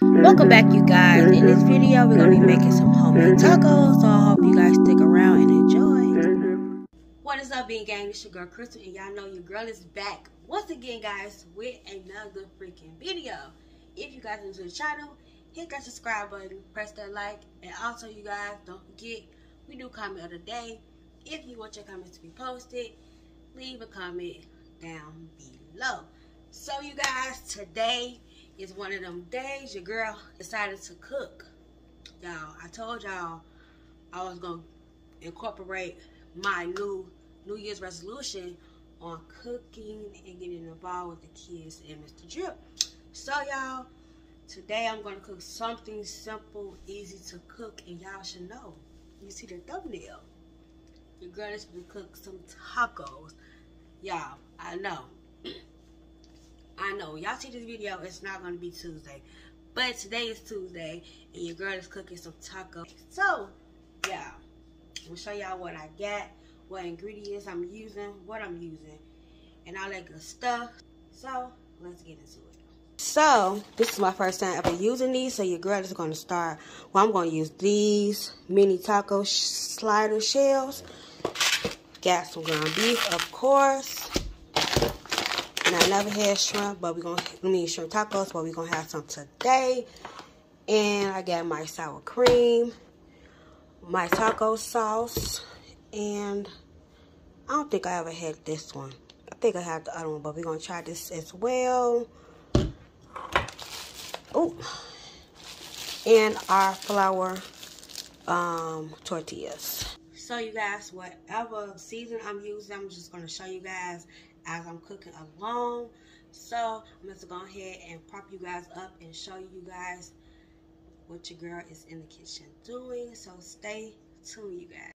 Welcome back, you guys. In this video, we're going to be making some homemade tacos, so I hope you guys stick around and enjoy. What is up, Bean Gang? It's your girl, Crystal, and y'all know your girl is back once again, guys, with another freaking video. If you guys are new to the channel, hit that subscribe button, press that like, and also, you guys, don't forget, we do comment of the day. If you want your comments to be posted, leave a comment down below. So, you guys, today is one of them days your girl decided to cook. Y'all, I told y'all I was going to incorporate my New Year's resolution on cooking and getting involved with the kids and Mr. Drip. So, y'all, today I'm going to cook something simple, easy to cook, and y'all should know. You see the thumbnail. Your girl is going to cook some tacos. Y'all, I know. I know, y'all see this video, it's not going to be Tuesday. But today is Tuesday, and your girl is cooking some tacos. So, yeah, I'm going to show y'all what I got, what ingredients I'm using, what I'm using, and all that good stuff. So, let's get into it. So, this is my first time ever using these, so your girl is going to start. Well, I'm going to use these mini taco slider shells. Got some ground beef, of course. And I never had shrimp, but we're going to shrimp tacos, but we're going to have some today. And I got my sour cream, my taco sauce, and I don't think I ever had this one. I think I had the other one, but we're going to try this as well. Oh, and our flour tortillas. So, you guys, whatever season I'm using, I'm just going to show you guys as I'm cooking along. So I'm just gonna go ahead and prop you guys up and show you guys what your girl is in the kitchen doing. So stay tuned, you guys.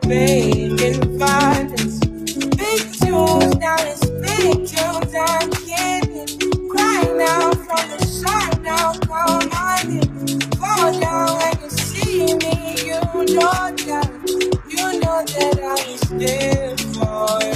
to bake and find us. Big tunes down and big kills down, kidding. Cry now from the side, now come on it. Fall down when you see me, you know that I'm scared for you.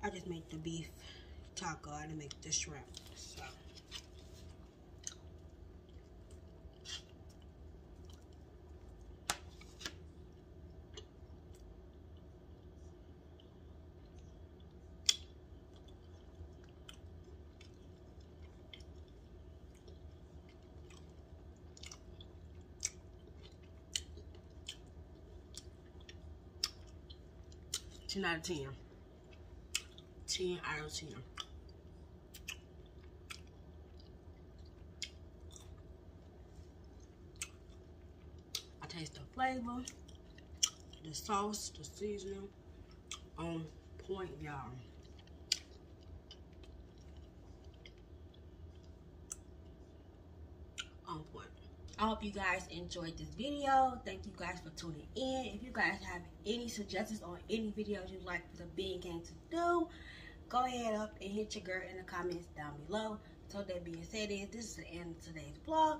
I just make the beef taco. I didn't make the shrimp. So it's 10 out of 10. 10 out of 10. I taste the flavor, the sauce, the seasoning, on point, y'all. On point. I hope you guys enjoyed this video. Thank you guys for tuning in. If you guys have any suggestions on any videos you'd like for the Bean Gang to do, go ahead up and hit your girl in the comments down below. So that being said, this is the end of today's vlog.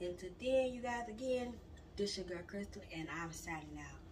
Until then, you guys, again, this your girl Crystal, and I'm signing out.